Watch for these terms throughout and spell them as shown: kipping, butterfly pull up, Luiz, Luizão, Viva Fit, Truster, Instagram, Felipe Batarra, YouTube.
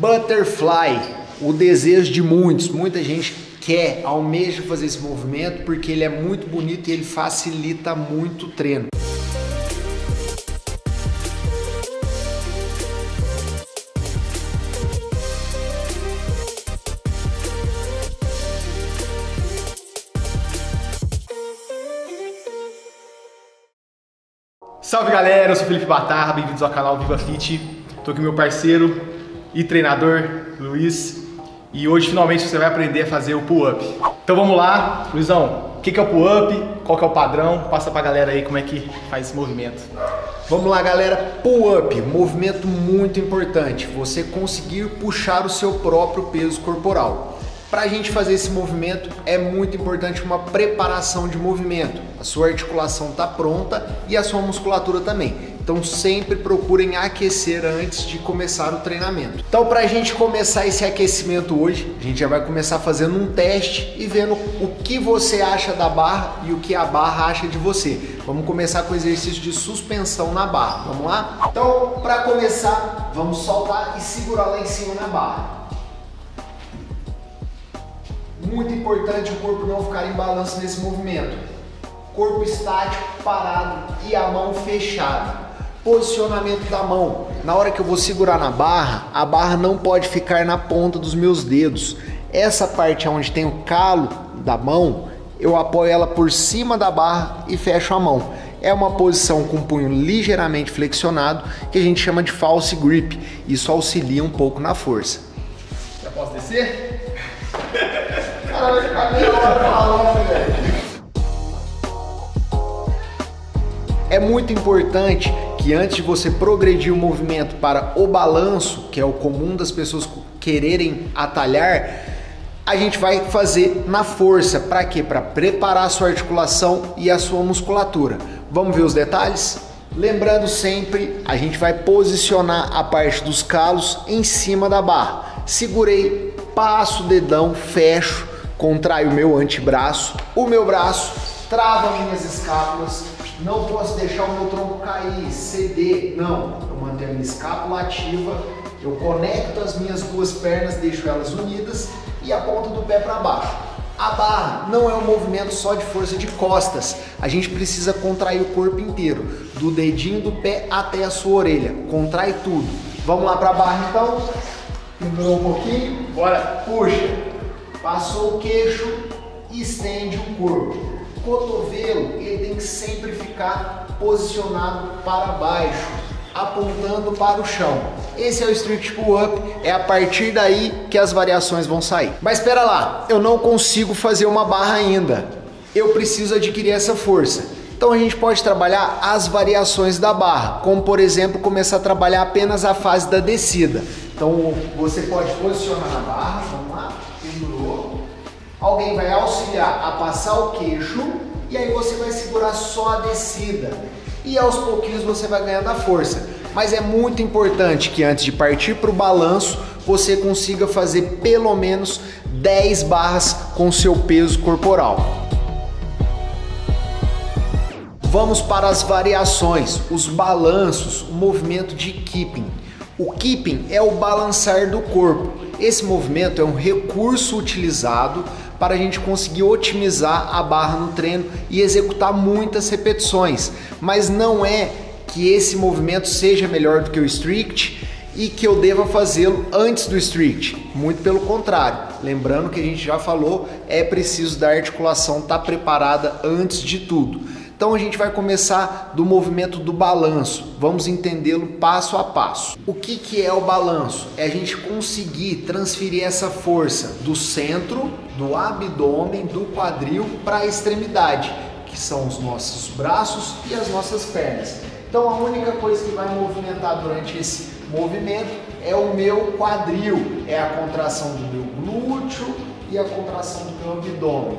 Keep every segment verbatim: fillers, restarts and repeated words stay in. Butterfly, o desejo de muitos, muita gente quer, almeja fazer esse movimento porque ele é muito bonito e ele facilita muito o treino. Salve galera, eu sou Felipe Batarra, bem-vindos ao canal Viva Fit. Tô aqui com meu parceiro e treinador Luiz e hoje finalmente você vai aprender a fazer o pull-up. Então vamos lá, Luizão, o que que é o pull-up, qual que é o padrão, passa pra galera aí como é que faz esse movimento. Vamos lá galera, pull-up, movimento muito importante, você conseguir puxar o seu próprio peso corporal. Para a gente fazer esse movimento é muito importante uma preparação de movimento. A sua articulação está pronta e a sua musculatura também. Então sempre procurem aquecer antes de começar o treinamento. Então para a gente começar esse aquecimento hoje, a gente já vai começar fazendo um teste e vendo o que você acha da barra e o que a barra acha de você. Vamos começar com o exercício de suspensão na barra, vamos lá? Então para começar, vamos soltar e segurar lá em cima na barra. Muito importante o corpo não ficar em balanço nesse movimento. Corpo estático, parado e a mão fechada. Posicionamento da mão. Na hora que eu vou segurar na barra, a barra não pode ficar na ponta dos meus dedos. Essa parte onde tem o calo da mão, eu apoio ela por cima da barra e fecho a mão. É uma posição com o punho ligeiramente flexionado, que a gente chama de false grip. Isso auxilia um pouco na força. Já posso descer? É muito importante que antes de você progredir o movimento para o balanço, que é o comum das pessoas quererem atalhar, a gente vai fazer na força. Para quê? Para preparar a sua articulação e a sua musculatura. Vamos ver os detalhes? Lembrando sempre, a gente vai posicionar a parte dos calos em cima da barra. Segurei, passo o dedão, fecho, contraio o meu antebraço, o meu braço, trava minhas escápulas, não posso deixar o meu tronco cair, ceder, não. Eu mantenho a minha escápula ativa, eu conecto as minhas duas pernas, deixo elas unidas e a ponta do pé para baixo. A barra não é um movimento só de força de costas, a gente precisa contrair o corpo inteiro, do dedinho do pé até a sua orelha, contrai tudo. Vamos lá para a barra então, pendurou um pouquinho, bora, puxa. Passou o queixo, estende o corpo. O cotovelo ele tem que sempre ficar posicionado para baixo, apontando para o chão. Esse é o strict pull-up, é a partir daí que as variações vão sair. Mas espera lá, eu não consigo fazer uma barra ainda. Eu preciso adquirir essa força. Então a gente pode trabalhar as variações da barra, como por exemplo, começar a trabalhar apenas a fase da descida. Então você pode posicionar a barra, vamos lá. Alguém vai auxiliar a passar o queixo e aí você vai segurar só a descida. E aos pouquinhos você vai ganhando a força. Mas é muito importante que antes de partir para o balanço, você consiga fazer pelo menos dez barras com seu peso corporal. Vamos para as variações, os balanços, o movimento de kipping. O kipping é o balançar do corpo. Esse movimento é um recurso utilizado para a gente conseguir otimizar a barra no treino e executar muitas repetições. Mas não é que esse movimento seja melhor do que o strict e que eu deva fazê-lo antes do strict. Muito pelo contrário. Lembrando que a gente já falou, é preciso da articulação estar preparada antes de tudo. Então a gente vai começar do movimento do balanço, vamos entendê-lo passo a passo. O que que é o balanço? É a gente conseguir transferir essa força do centro, do abdômen, do quadril para a extremidade, que são os nossos braços e as nossas pernas. Então a única coisa que vai movimentar durante esse movimento é o meu quadril, é a contração do meu glúteo e a contração do meu abdômen.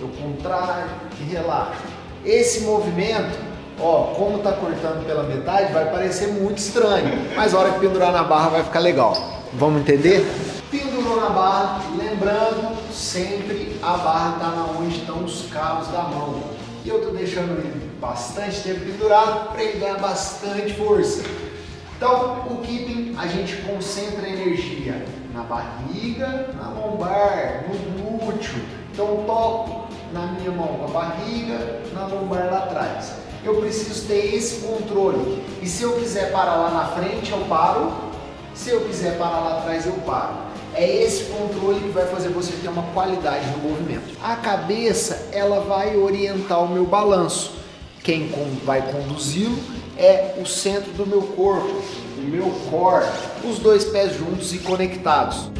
Eu contraio e relaxo. Esse movimento, ó, como tá cortando pela metade, vai parecer muito estranho, mas a hora que pendurar na barra vai ficar legal. Vamos entender? Pendurou na barra, lembrando, sempre a barra tá na onde estão os cabos da mão. E eu tô deixando ele bastante tempo pendurado para ele ganhar bastante força. Então, o kipping a gente concentra a energia na barriga, na lombar, no glúteo. Então toco na minha mão com a barriga, na lombar lá atrás. Eu preciso ter esse controle. E se eu quiser parar lá na frente, eu paro. Se eu quiser parar lá atrás, eu paro. É esse controle que vai fazer você ter uma qualidade no movimento. A cabeça, ela vai orientar o meu balanço. Quem vai conduzi-lo é o centro do meu corpo, o meu core, os dois pés juntos e conectados.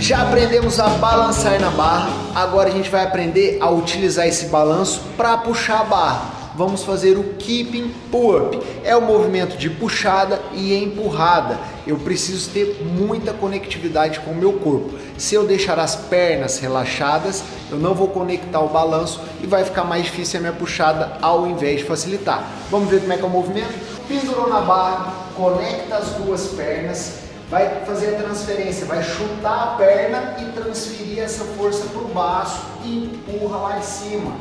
Já aprendemos a balançar na barra, agora a gente vai aprender a utilizar esse balanço para puxar a barra. Vamos fazer o keeping pull-up, é o movimento de puxada e empurrada. Eu preciso ter muita conectividade com o meu corpo. Se eu deixar as pernas relaxadas, eu não vou conectar o balanço e vai ficar mais difícil a minha puxada ao invés de facilitar. Vamos ver como é que é o movimento? Pendurou na barra, conecta as duas pernas, vai fazer a transferência, vai chutar a perna e transferir essa força para o baço e empurra lá em cima,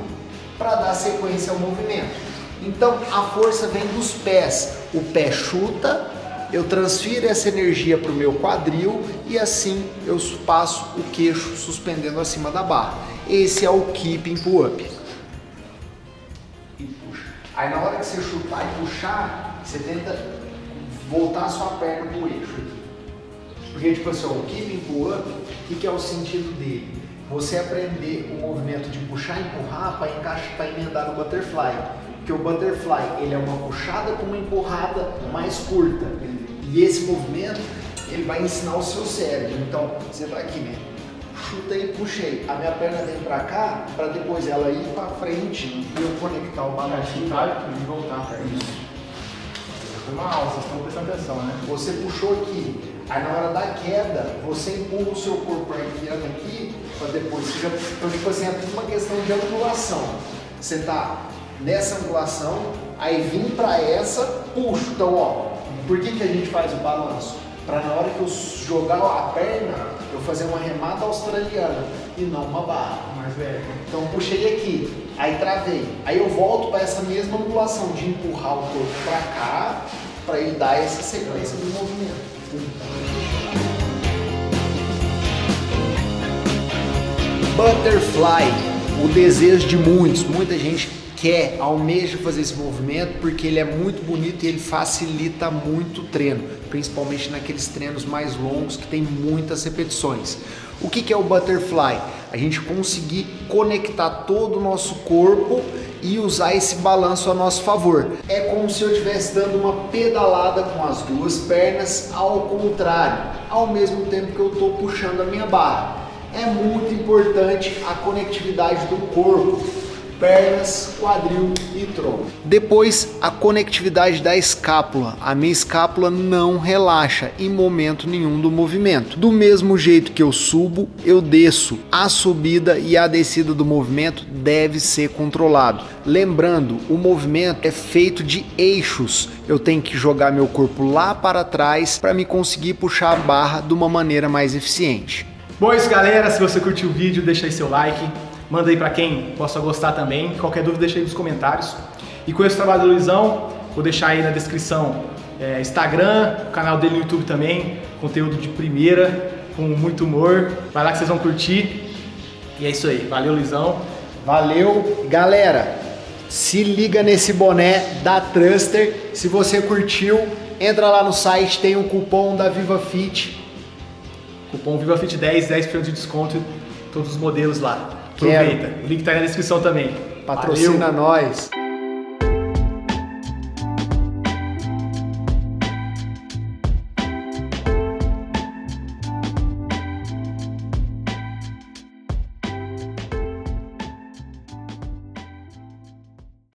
para dar sequência ao movimento. Então a força vem dos pés, o pé chuta, eu transfiro essa energia para o meu quadril e assim eu passo o queixo suspendendo acima da barra. Esse é o keeping pull-up. E puxa. Aí na hora que você chutar e puxar, você tenta voltar a sua perna para o eixo aqui. Porque tipo assim, o keeping pull-up, o que é o sentido dele? Você aprender o movimento de puxar e empurrar para encaixar, para emendar no butterfly, porque o butterfly ele é uma puxada com uma empurrada mais curta e esse movimento ele vai ensinar o seu cérebro. Então você vai aqui, né? Chutei, puxei, a minha perna vem para cá para depois ela ir para frente e eu conectar o balanço e voltar para isso. Foi uma alça, vocês estão prestando atenção, né? Você puxou aqui. Aí na hora da queda, você empurra o seu corpo arqueando aqui, para depois você já... Então tipo assim, é uma questão de angulação. Você tá nessa angulação, aí vim para essa, puxo. Então ó, por que que a gente faz o balanço? Para na hora que eu jogar a perna, eu fazer uma remada australiana e não uma barra. Mas é. Então puxei aqui, aí travei. Aí eu volto para essa mesma angulação de empurrar o corpo para cá, para ele dar essa sequência do movimento. Butterfly, o desejo de muitos, muita gente quer, almeja fazer esse movimento porque ele é muito bonito e ele facilita muito o treino, principalmente naqueles treinos mais longos que tem muitas repetições. O que que é o butterfly? A gente conseguir conectar todo o nosso corpo e usar esse balanço a nosso favor. É como se eu estivesse dando uma pedalada com as duas pernas ao contrário, ao mesmo tempo que eu estou puxando a minha barra. É muito importante a conectividade do corpo, pernas, quadril e tronco. Depois, a conectividade da escápula. A minha escápula não relaxa em momento nenhum do movimento. Do mesmo jeito que eu subo, eu desço. A subida e a descida do movimento deve ser controlado. Lembrando, o movimento é feito de eixos. Eu tenho que jogar meu corpo lá para trás para me conseguir puxar a barra de uma maneira mais eficiente. Bom, isso galera, se você curtiu o vídeo, deixa aí seu like. Manda aí pra quem possa gostar também. Qualquer dúvida, deixa aí nos comentários. E conheço o trabalho do Luizão, vou deixar aí na descrição é, Instagram, o canal dele no YouTube também. Conteúdo de primeira, com muito humor. Vai lá que vocês vão curtir. E é isso aí. Valeu, Luizão. Valeu, galera. Se liga nesse boné da Truster. Se você curtiu, entra lá no site, tem o cupom da Viva Fit. Cupom Viva Fit dez, dez por cento de desconto. Todos os modelos lá. Aproveita, o link tá aí na descrição também. Patrocina nós!